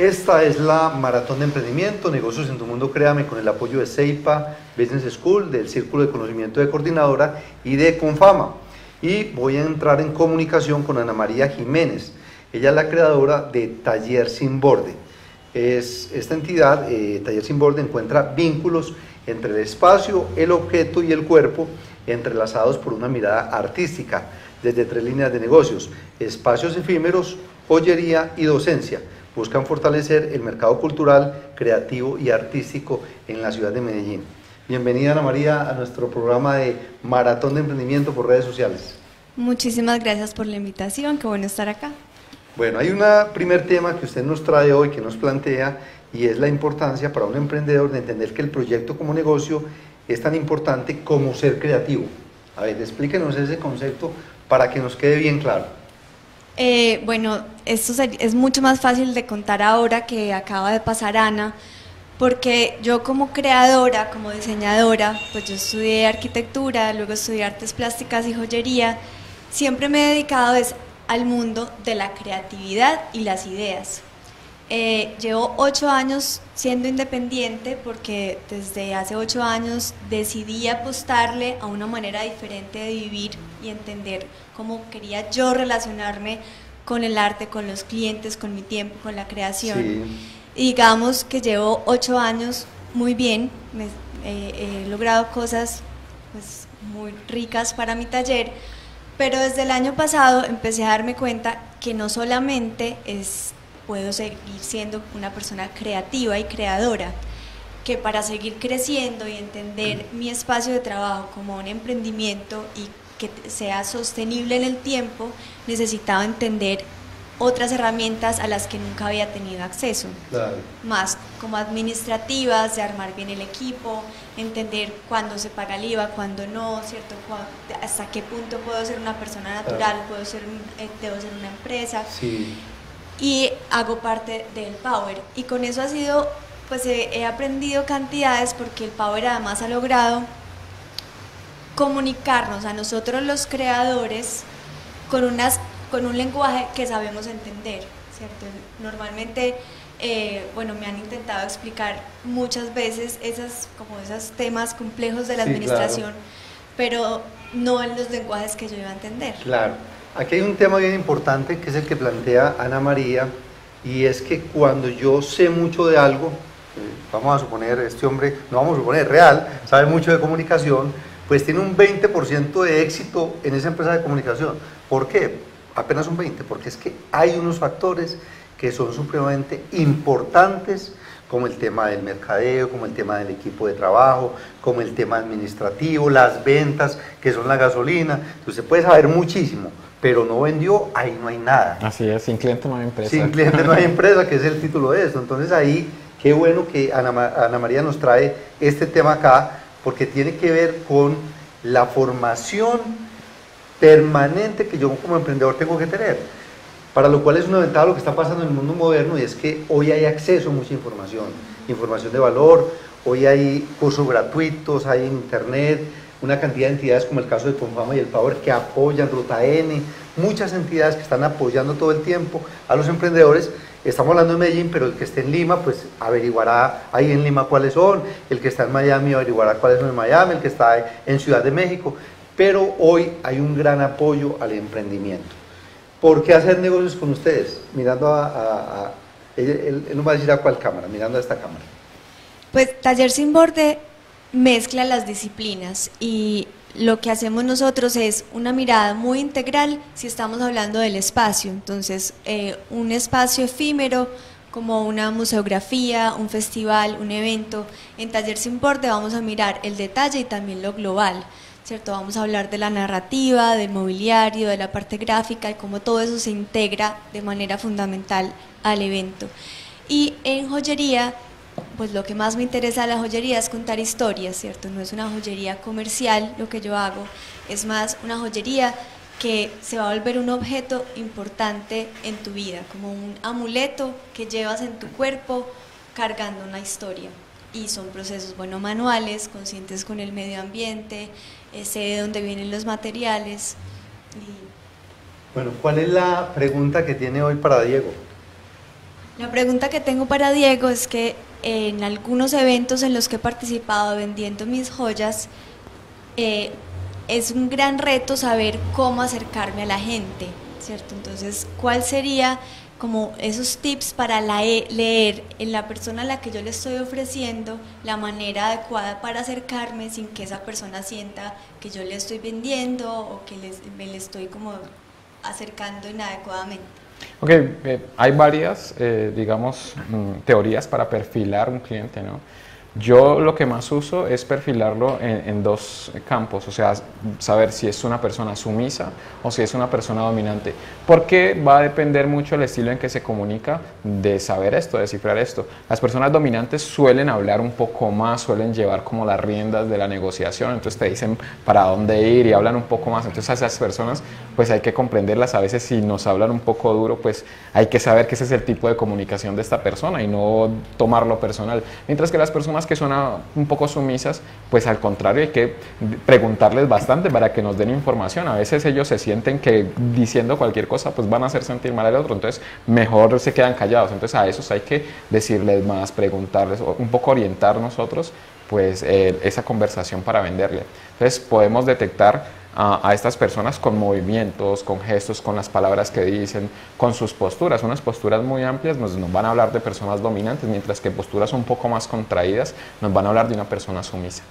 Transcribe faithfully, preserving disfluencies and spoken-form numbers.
Esta es la Maratón de Emprendimiento, Negocios en Tu Mundo, Créame, con el apoyo de CEIPA Business School, del Círculo de Conocimiento de Coordinadora y de Confama. Y voy a entrar en comunicación con Ana María Jiménez. Ella es la creadora de Taller Sin Borde. Es, esta entidad, eh, Taller Sin Borde, encuentra vínculos entre el espacio, el objeto y el cuerpo, entrelazados por una mirada artística, desde tres líneas de negocios: espacios efímeros, joyería y docencia. Buscan fortalecer el mercado cultural, creativo y artístico en la ciudad de Medellín. Bienvenida, Ana María, a nuestro programa de Maratón de Emprendimiento por redes sociales. Muchísimas gracias por la invitación, qué bueno estar acá. Bueno, hay un primer tema que usted nos trae hoy, que nos plantea, y es la importancia para un emprendedor de entender que el proyecto como negocio es tan importante como ser creativo. A ver, explíquenos ese concepto para que nos quede bien claro. Eh, bueno, esto es mucho más fácil de contar ahora que acaba de pasar Ana, porque yo como creadora, como diseñadora, pues yo estudié arquitectura, luego estudié artes plásticas y joyería, siempre me he dedicado es al mundo de la creatividad y las ideas. Eh, llevo ocho años siendo independiente porque desde hace ocho años decidí apostarle a una manera diferente de vivir y entender cómo quería yo relacionarme con el arte, con los clientes, con mi tiempo, con la creación. Sí. Y digamos que llevo ocho años muy bien, me, eh, he logrado cosas pues, muy ricas para mi taller, pero desde el año pasado empecé a darme cuenta que no solamente es... puedo seguir siendo una persona creativa y creadora, que para seguir creciendo y entender mi espacio de trabajo como un emprendimiento y que sea sostenible en el tiempo, necesitaba entender otras herramientas a las que nunca había tenido acceso. Claro. Más como administrativas, de armar bien el equipo, entender cuándo se paga el I V A, cuándo no, ¿cierto? Hasta qué punto puedo ser una persona natural, puedo ser, debo ser una empresa. Sí. Y hago parte del Power, y con eso ha sido, pues he aprendido cantidades, porque el Power además ha logrado comunicarnos a nosotros los creadores con, unas, con un lenguaje que sabemos entender, ¿cierto? Normalmente, eh, bueno, me han intentado explicar muchas veces esas, como esos temas complejos de la sí, administración, claro. Pero no en los lenguajes que yo iba a entender. Claro. Aquí hay un tema bien importante que es el que plantea Ana María, y es que cuando yo sé mucho de algo, vamos a suponer este hombre, no vamos a suponer, real, sabe mucho de comunicación, pues tiene un veinte por ciento de éxito en esa empresa de comunicación. ¿Por qué? Apenas un veinte por ciento, porque es que hay unos factores que son supremamente importantes, como el tema del mercadeo, como el tema del equipo de trabajo, como el tema administrativo, las ventas, que son la gasolina. Entonces, usted puede saber muchísimo, pero no vendió, ahí no hay nada. Así es, sin cliente no hay empresa. Sin cliente no hay empresa, que es el título de esto. Entonces ahí, qué bueno que Ana, Ana María nos trae este tema acá, porque tiene que ver con la formación permanente que yo como emprendedor tengo que tener, para lo cual es una ventaja lo que está pasando en el mundo moderno, y es que hoy hay acceso a mucha información, información de valor, hoy hay cursos gratuitos, hay en internet, una cantidad de entidades como el caso de Confama y el Power que apoyan, Ruta N, muchas entidades que están apoyando todo el tiempo a los emprendedores. Estamos hablando de Medellín, pero el que esté en Lima, pues averiguará ahí en Lima cuáles son, el que está en Miami averiguará cuáles son en Miami, el que está en Ciudad de México, pero hoy hay un gran apoyo al emprendimiento. ¿Por qué hacer negocios con ustedes? Mirando a... a, a él, él, él no va a decir a cuál cámara, mirando a esta cámara. Pues Taller Sin Borde mezcla las disciplinas, y lo que hacemos nosotros es una mirada muy integral si estamos hablando del espacio. Entonces, eh, un espacio efímero como una museografía, un festival, un evento. En Taller Sin Borde vamos a mirar el detalle y también lo global, ¿cierto? Vamos a hablar de la narrativa, del mobiliario, de la parte gráfica y cómo todo eso se integra de manera fundamental al evento. Y en joyería, pues lo que más me interesa de la joyería es contar historias, ¿cierto? No es una joyería comercial lo que yo hago, es más una joyería que se va a volver un objeto importante en tu vida, como un amuleto que llevas en tu cuerpo cargando una historia. Y son procesos, bueno, manuales, conscientes con el medio ambiente, sé de dónde vienen los materiales. Y... Bueno, ¿cuál es la pregunta que tiene hoy para Diego? La pregunta que tengo para Diego es que en algunos eventos en los que he participado vendiendo mis joyas, eh, es un gran reto saber cómo acercarme a la gente, ¿cierto? Entonces, ¿cuál sería como esos tips para la e leer en la persona a la que yo le estoy ofreciendo la manera adecuada para acercarme sin que esa persona sienta que yo le estoy vendiendo o que les, me le estoy como acercando inadecuadamente? Ok, eh, hay varias, eh, digamos, mm, teorías para perfilar un cliente, ¿no? Yo lo que más uso es perfilarlo en, en dos campos, o sea, saber si es una persona sumisa o si es una persona dominante, porque va a depender mucho el estilo en que se comunica de saber esto, de descifrar esto. Las personas dominantes suelen hablar un poco más, suelen llevar como las riendas de la negociación, entonces te dicen para dónde ir y hablan un poco más, entonces a esas personas pues hay que comprenderlas. A veces si nos hablan un poco duro, pues hay que saber que ese es el tipo de comunicación de esta persona y no tomarlo personal, mientras que las personas que son un poco sumisas, pues al contrario hay que preguntarles bastante para que nos den información. A veces ellos se sienten que diciendo cualquier cosa pues van a hacer sentir mal al otro, entonces mejor se quedan callados. Entonces a esos hay que decirles más, preguntarles, un poco orientar nosotros pues eh, esa conversación para venderle. Entonces podemos detectar A, a estas personas con movimientos, con gestos, con las palabras que dicen, con sus posturas. Unas posturas muy amplias nos, nos van a hablar de personas dominantes, mientras que posturas un poco más contraídas nos van a hablar de una persona sumisa.